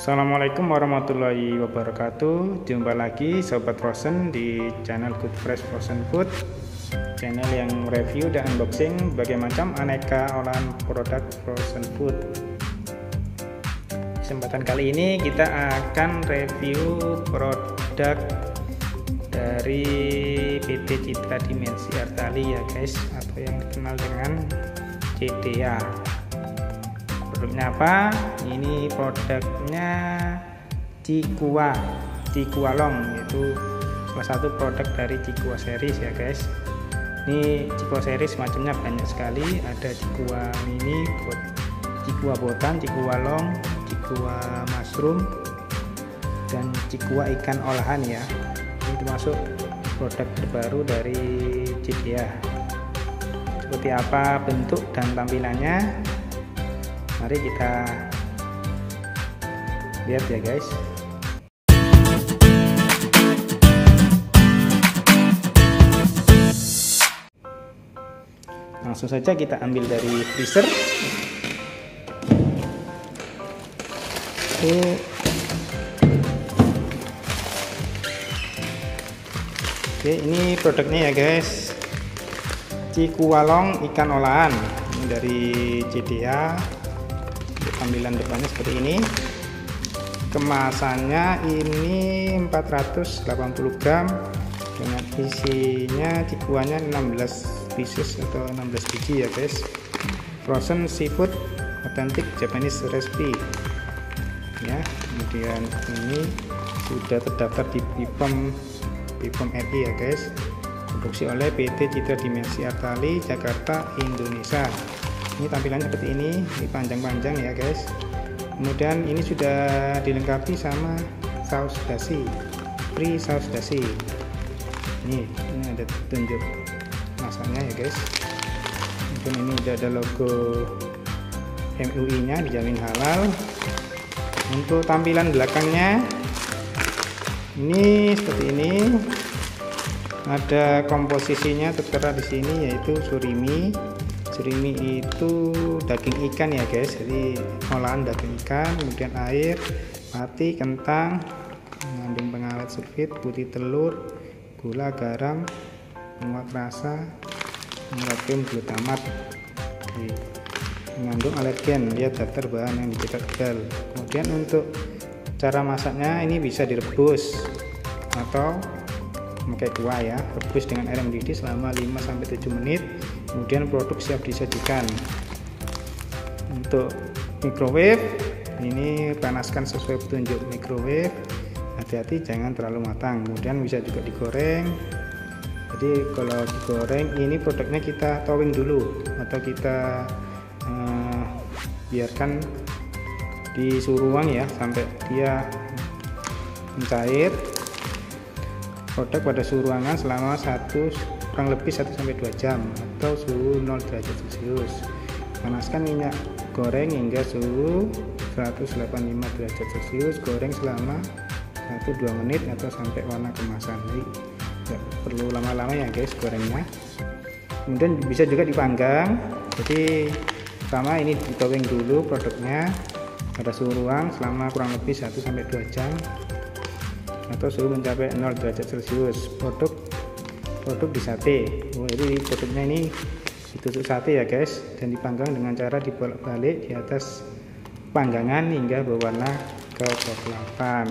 Assalamualaikum warahmatullahi wabarakatuh. Jumpa lagi Sobat Frozen di channel Good Fresh Frozen Food, channel yang review dan unboxing berbagai macam aneka olahan produk frozen food. Kesempatan kali ini kita akan review produk dari PT Citra Dimensi Arthali ya guys, atau yang dikenal dengan Cedea. Produknya apa? Ini produknya Chikuwa, Chikuwa Long, yaitu salah satu produk dari Chikuwa series ya guys. Ini Chikuwa series macamnya banyak sekali, ada Chikuwa mini, Chikuwa botan, Chikuwa long, Chikuwa mushroom, dan Chikuwa ikan olahan ya. Ini termasuk produk terbaru dari Cedea. Seperti apa bentuk dan tampilannya? Mari kita lihat ya guys. Langsung saja kita ambil dari freezer. Itu oke, ini produknya ya guys. Chikuwa Long ikan olahan, ini dari Cedea. Tampilan depannya seperti ini. Kemasannya ini 480 gram dengan isinya cikuannya 16 pieces atau 16 biji ya guys. Frozen seafood authentic Japanese recipe ya. Kemudian ini sudah terdaftar di BPOM RI ya guys, produksi oleh PT Citra Dimensi Arthali Jakarta, Indonesia. Ini tampilannya seperti ini panjang-panjang ya guys. Kemudian ini sudah dilengkapi sama saus dashi, free saus dashi. Ini ada tunjuk masaknya ya guys. Kemudian ini udah ada logo MUI-nya, dijamin halal. Untuk tampilan belakangnya ini seperti ini. Ada komposisinya tertera di sini, yaitu surimi. Surimi itu daging ikan ya guys, jadi olahan daging ikan, kemudian air, pati, kentang, mengandung pengawet sulfit, putih telur, gula, garam, penguat rasa, mengandung glutamat, mengandung alergen. Lihat daftar bahan yang dicetak tebal. Kemudian untuk cara masaknya, ini bisa direbus atau memakai kuah ya, rebus dengan air mendidih selama 5-7 menit, kemudian produk siap disajikan. Untuk microwave, ini panaskan sesuai petunjuk microwave, hati-hati jangan terlalu matang, kemudian bisa juga digoreng. Jadi kalau digoreng ini produknya kita towing dulu atau kita biarkan di suhu ruang ya sampai dia mencair. Produk pada suhu ruangan selama kurang lebih 1-2 jam atau suhu 0 derajat celcius. Panaskan minyak goreng hingga suhu 185 derajat celcius. Goreng selama 1-2 menit atau sampai warna kemasan. Jadi tidak perlu lama-lama ya guys gorengnya. Kemudian bisa juga dipanggang. Jadi pertama ini ditowing dulu produknya pada suhu ruang selama kurang lebih 1-2 jam atau suhu mencapai 0 derajat celcius. Produk disate. Jadi produknya ini ditusuk sate ya guys, dan dipanggang dengan cara dibolak-balik di atas panggangan hingga berwarna kecoklatan.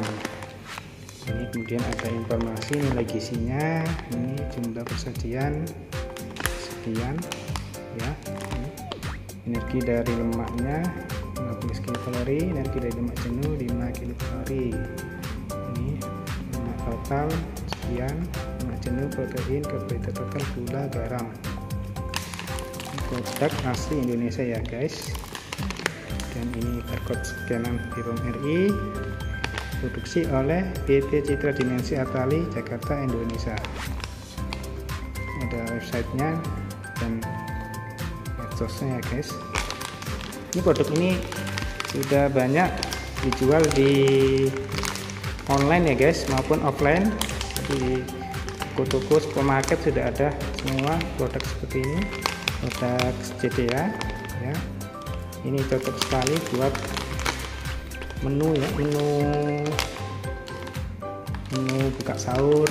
Ini kemudian ada informasi nilai gizinya, ini jumlah persajian sekian ya. Energi dari lemaknya 15 kilokalori, energi dari lemak jenuh 5 kilokalori. Ini lemak total sekian, lemak jenuh, protein, karbohidrat total, gula, garam. Produk asli Indonesia ya guys. Dan ini barcode scanan BPOM RI, produksi oleh PT Citra Dimensi Arthali Jakarta, Indonesia. Ada websitenya dan medsosnya ya guys. Ini produk ini sudah banyak dijual di online ya guys maupun offline, di toko-toko supermarket sudah ada semua produk seperti ini, produk Cedea ya. Ini cocok sekali buat menu ya, menu buka sahur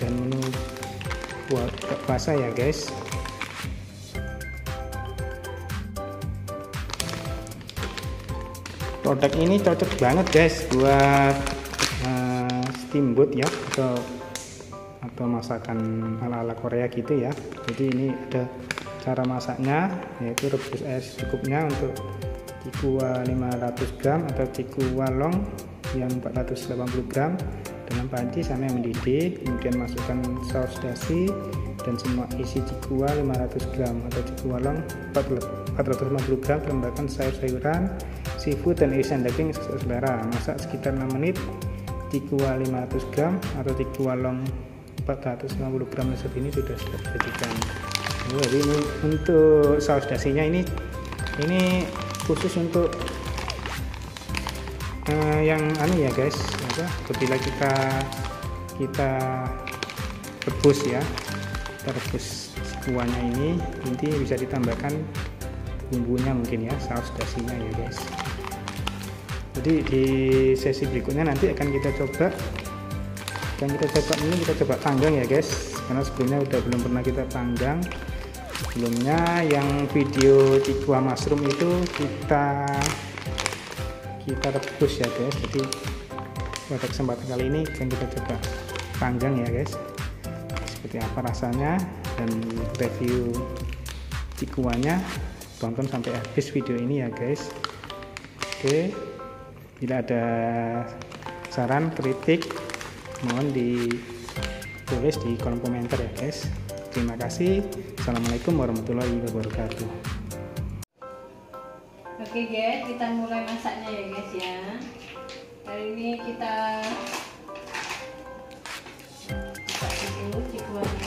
dan menu buat puasa ya guys. Produk ini cocok banget guys buat steamboat ya, atau masakan ala-ala Korea gitu ya. Jadi ini ada cara masaknya, yaitu rebus air secukupnya untuk Chikuwa 500 gram atau Chikuwa long yang 480 gram dengan panci sampai mendidih, kemudian masukkan saus dashi dan semua isi Chikuwa 500 gram atau Chikuwa long 450 gram, tambahkan sayur-sayuran, seafood dan irisan daging sesuai selera. Masak sekitar 6 menit. Chikuwa 500 gram atau Chikuwa long 450 gram seperti ini sudah siap disajikan. Jadi untuk saus dasinya ini khusus untuk yang aneh ya guys, apabila kita rebus ya, kita rebus kuahnya ini nanti bisa ditambahkan bumbunya mungkin ya, saus dasinya ya guys. Jadi di sesi berikutnya nanti akan kita coba ini, kita coba panggang ya guys, karena sebelumnya belum pernah kita panggang. Sebelumnya yang video Chikuwa mushroom itu kita rebus ya guys. Jadi pada kesempatan kali ini akan kita coba panggang ya guys, seperti apa rasanya dan review Chikuwanya. Tonton sampai habis video ini ya guys. Oke, bila ada saran kritik mohon ditulis di kolom komentar ya guys. Terima kasih. Assalamualaikum warahmatullahi wabarakatuh. Oke guys, kita mulai masaknya ya guys ya. Hari ini kita buka dulu Chikuwanya.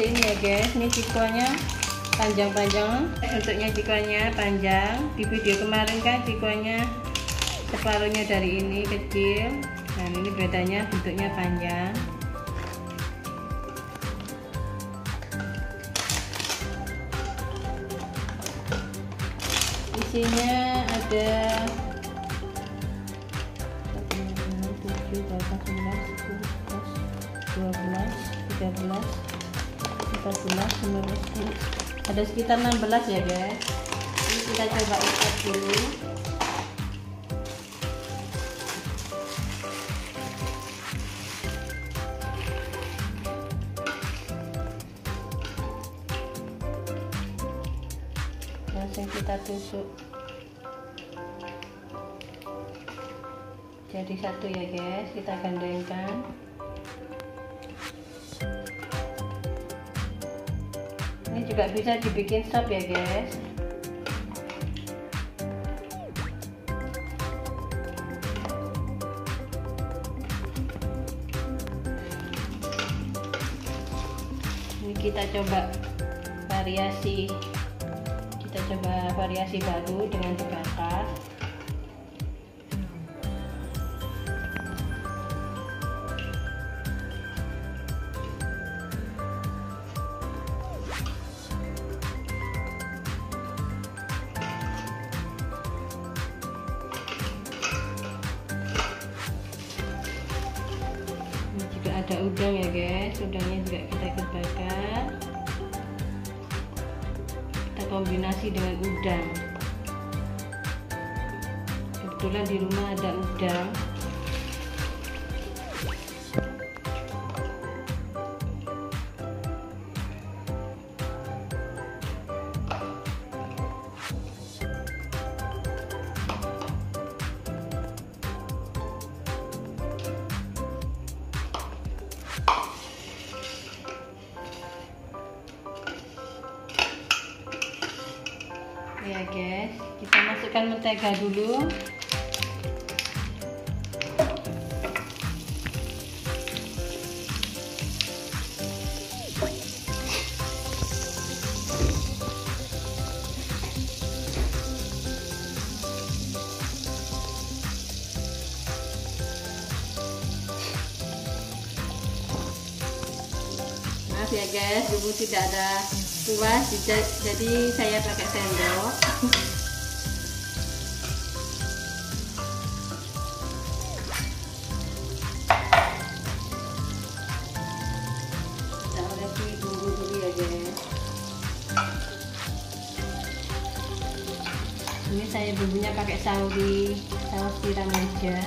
Ini ya guys, ini Chikuwanya panjang-panjang, bentuknya Chikuwanya panjang. Di video kemarin kan Chikuwanya separuhnya dari ini kecil, nah ini bedanya bentuknya panjang. Isinya ada 7, 8, 9, 10, 12, 13 14, ada sekitar 16 ya guys. Ini kita coba ikat dulu. Langsung kita tusuk jadi satu ya guys. Kita gandengkan. Ini juga bisa dibikin sop ya guys. Ini kita coba variasi baru dengan dibakar. Ada udang ya guys, udangnya juga kita ikut bakar, kita kombinasi dengan udang. Kebetulan di rumah ada udang. Ya guys, kita masukkan mentega dulu. maaf ya guys, bumbu tidak ada kuah, jadi saya pakai sendok. Kita olesi bumbu dulu ya guys. Ini saya bumbunya pakai saus tiram aja.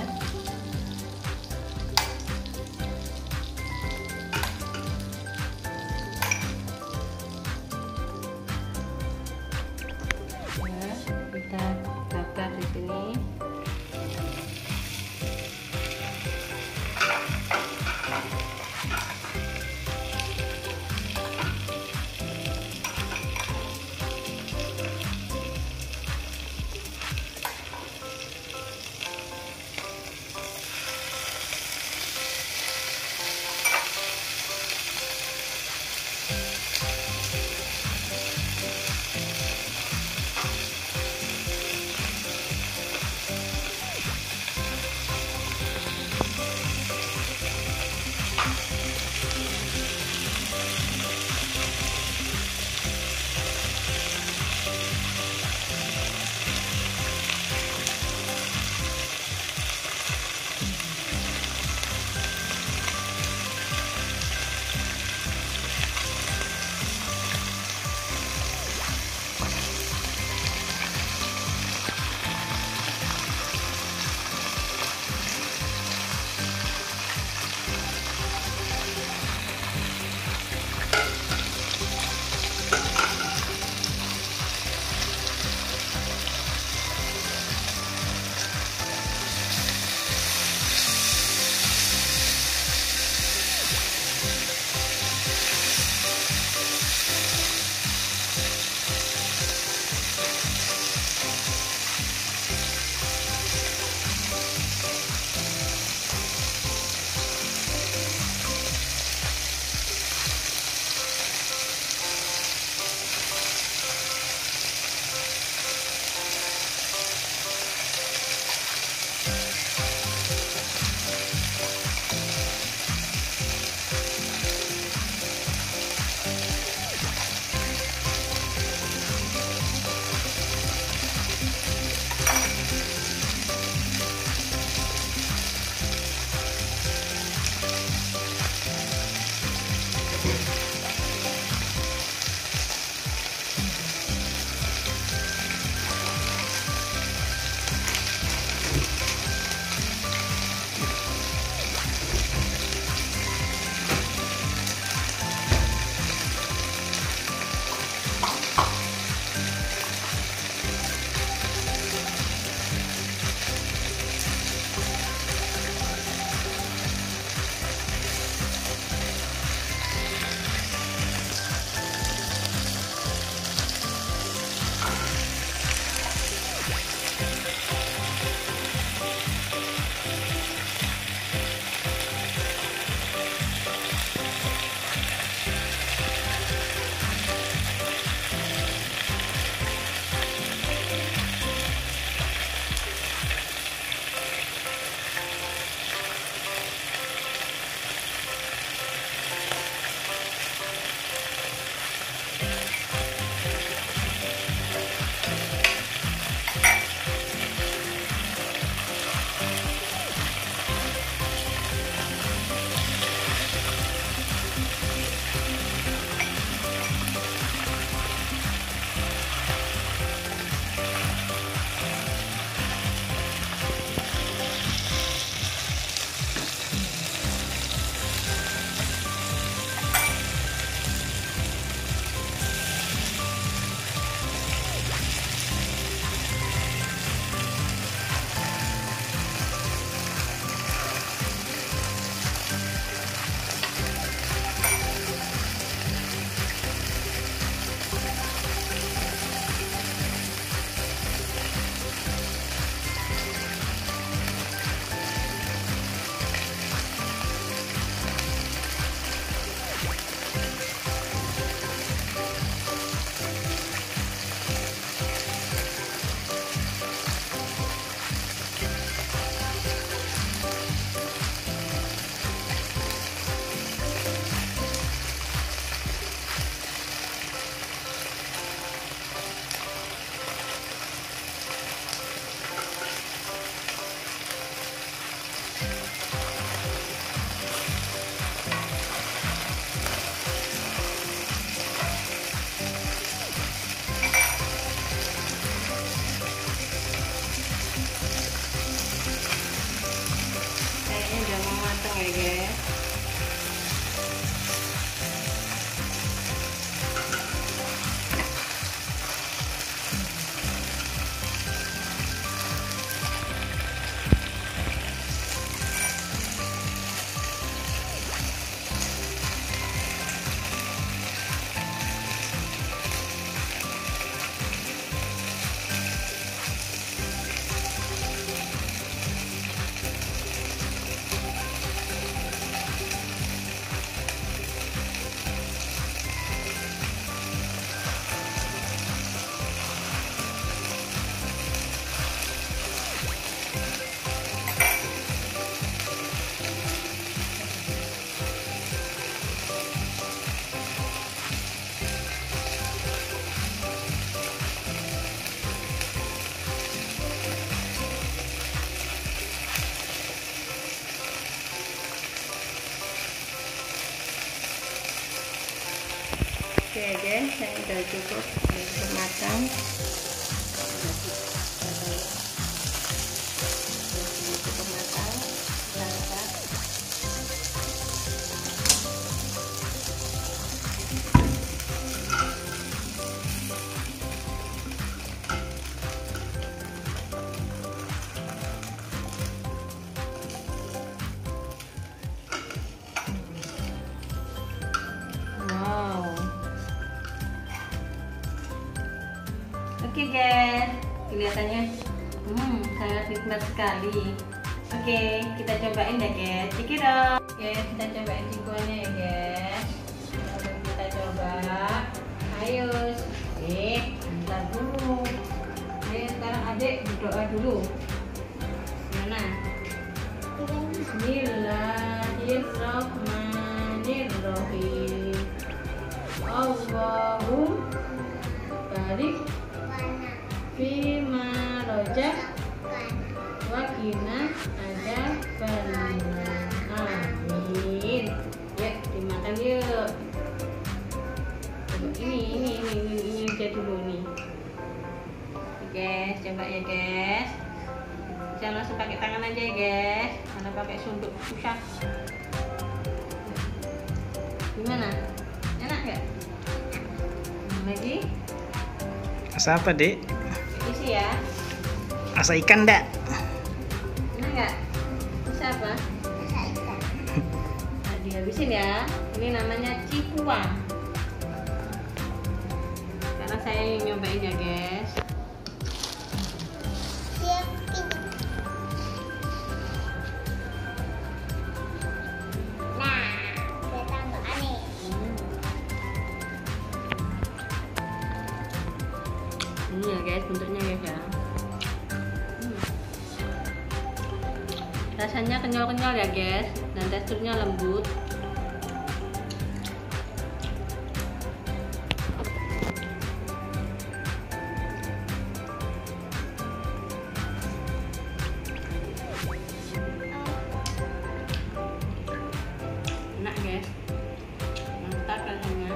Oke guys, saya udah cukup untuk matang. Oke guys, kelihatannya sangat nikmat sekali. Oke, kita cobain ya guys. Cekidot. Oke, kita cobain cikuannya ya guys. Lalu kita coba. Ayo, bentar dulu. Ayo sekarang adik berdoa dulu. Mana? Bismillahirrahmanirrahim. Allahumma barik Bima Roja Wakina ada benar. Amin. Ya, dimakan yuk. Ini aja dulu nih. Guys, coba ya guys. Jangan langsung pakai tangan aja ya guys. Karena pakai sunduk susah. Gimana? Enak nggak? Lagi? Asa apa dek? Isi ya. Asa ikan dak? Enggak. Asa apa? Asa ikan. Nah, dihabisin ya. Ini namanya Chikuwa. Karena saya nyobain ya guys. Ini ya guys, bentuknya guys ya. Rasanya kenyal-kenyal ya guys, dan teksturnya lembut. Enak guys, mantap rasanya.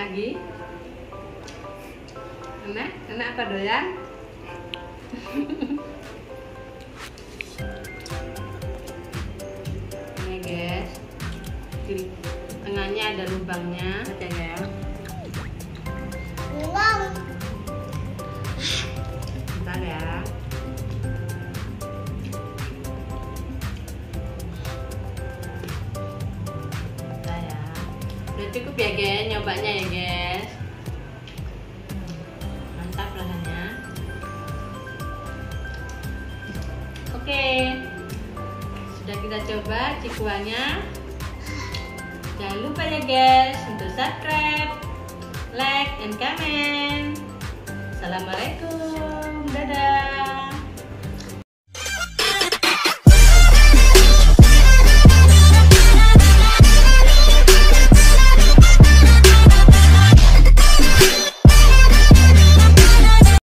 Lagi enak apa doyan? Ini guys, di tengahnya ada lubangnya aja ya. Bentar ya. Cukup ya guys, nyobanya ya guys. Mantap rasanya. Oke, sudah kita coba cikuannya. Jangan lupa ya guys untuk subscribe, like, and comment. Assalamualaikum, dadah.